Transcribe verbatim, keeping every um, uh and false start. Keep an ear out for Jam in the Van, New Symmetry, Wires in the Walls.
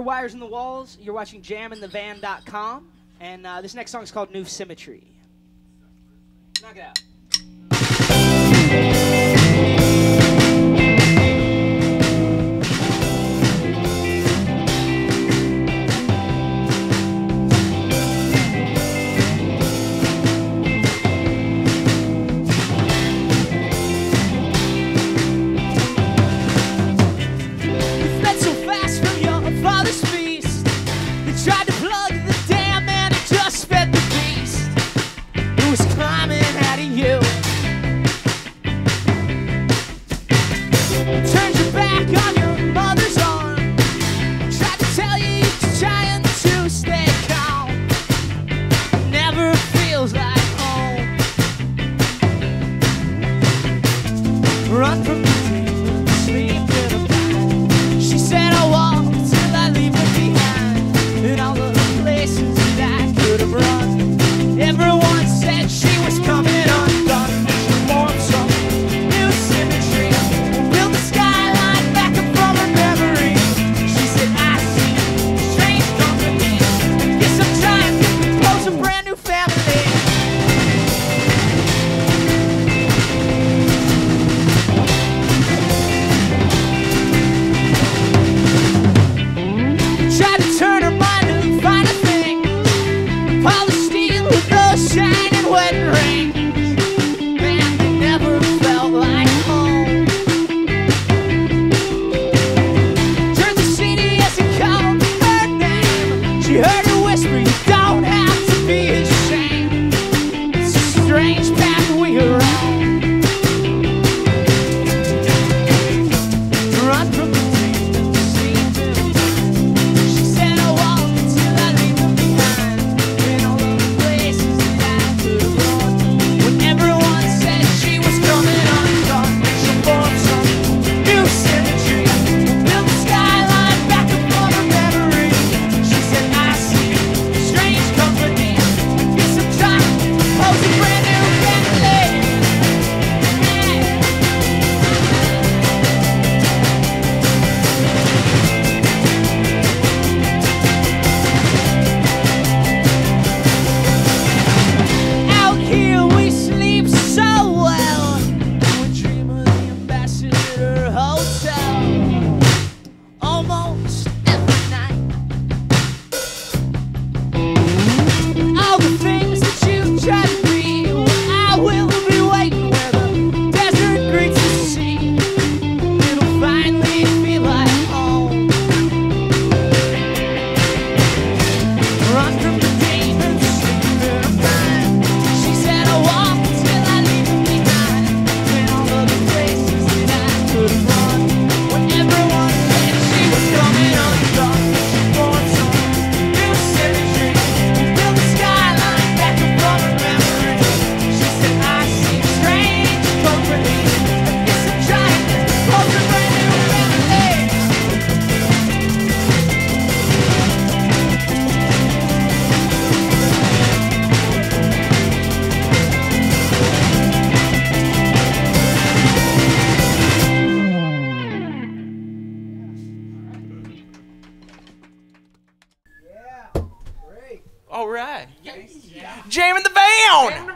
We're Wires in the Walls. You're watching jam in the van dot com. And uh, this next song is called New Symmetry. Knock it out. Run from the table, sleep in a bottle. She said I'll walk till I leave her behind. In all the places that I could have run, everyone said she was coming undone. She wants some new symmetry. Build the skyline back up from her memory. She said I see strange company. Guess I'm trying to propose a brand new family. All right. Jam in the Van!